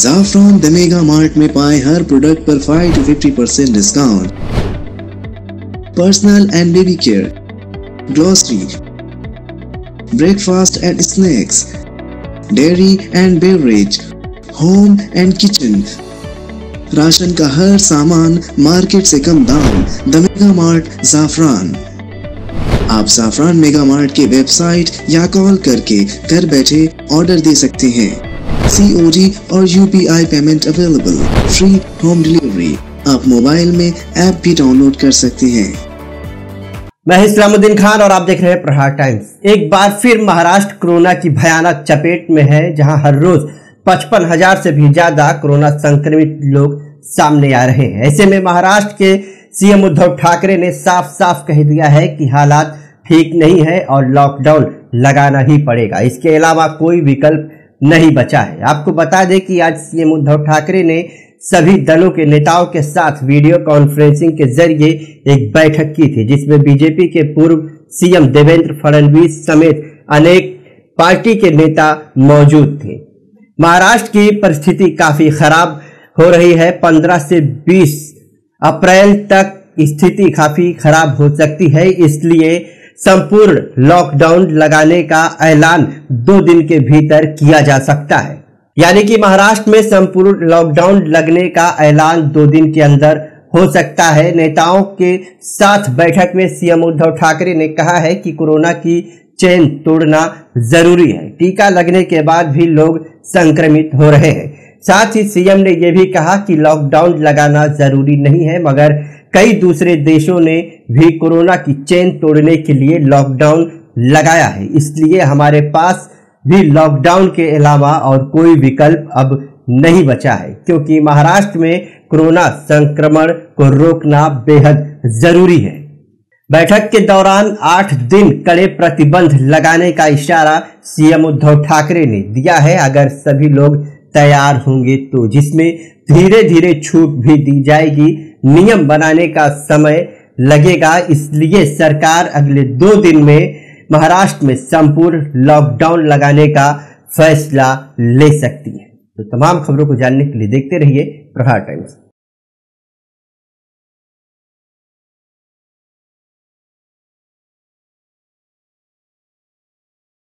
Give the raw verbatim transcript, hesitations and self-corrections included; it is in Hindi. जाफरान दमेगा मार्ट में पाए हर प्रोडक्ट पर पाँच से पचास percent discount. Personal and baby care, grocery, breakfast and snacks, dairy and beverage, home and kitchen. Ration का हर सामान मार्केट से कम दाम, दमेगा मार्ट जाफरान। आप जाफरान मेगा मार्ट के वेबसाइट या कॉल करके घर बैठे ऑर्डर दे सकते हैं। सी ओ डी और U P I payment available, free home delivery. आप मोबाइल में ऐप भी डाउनलोड कर सकते हैं। मैं इस्लामुद्दीन खान और आप देख रहे हैं प्रहार टाइम्स। एक बार फिर महाराष्ट्र कोरोना की भयानक चपेट में है, जहां हर रोज पचपन हजार से भी ज्यादा कोरोना संक्रमित लोग सामने आ रहे हैं। ऐसे में महाराष्ट्र के सी एम उद्धव ठाकरे ने साफ साफ कह दिया है कि हालात ठीक नहीं है और लॉकडाउन लगाना ही पड़ेगा, इसके अलावा कोई विकल्प नहीं बचा है। आपको बता दें कि आज सी एम उद्धव ठाकरे ने सभी दलों के नेताओं के साथ वीडियो कॉन्फ्रेंसिंग के जरिए एक बैठक की थी, जिसमें बीजेपी के पूर्व सी एम देवेंद्र फडणवीस समेत अनेक पार्टी के नेता मौजूद थे। महाराष्ट्र की परिस्थिति काफी खराब हो रही है। पंद्रह से बीस अप्रैल तक स्थिति काफी खराब हो सकती है, इसलिए संपूर्ण लॉकडाउन लगाने का ऐलान दो दिन के भीतर किया जा सकता है। यानी कि महाराष्ट्र में संपूर्ण लॉकडाउन लगने का ऐलान दो दिन के अंदर हो सकता है। नेताओं के साथ बैठक में सी एम उद्धव ठाकरे ने कहा है कि कोरोना की चेन तोड़ना जरूरी है, टीका लगने के बाद भी लोग संक्रमित हो रहे हैं। साथ ही सी एम ने यह भी कहा कि लॉकडाउन लगाना जरूरी नहीं है, मगर कई दूसरे देशों ने भी कोरोना की चेन तोड़ने के लिए लॉकडाउन लगाया है, इसलिए हमारे पास भी लॉकडाउन के अलावा और कोई विकल्प अब नहीं बचा है, क्योंकि महाराष्ट्र में कोरोना संक्रमण को रोकना बेहद जरूरी है। बैठक के दौरान आठ दिन कड़े प्रतिबंध लगाने का इशारा सी एम उद्धव ठाकरे ने दिया है, अगर सभी लोग तैयार होंगे तो, जिसमें धीरे धीरे छूट भी दी जाएगी। नियम बनाने का समय लगेगा, इसलिए सरकार अगले दो दिन में महाराष्ट्र में संपूर्ण लॉकडाउन लगाने का फैसला ले सकती है। तो तमाम खबरों को जानने के लिए देखते रहिए प्रहार टाइम्स।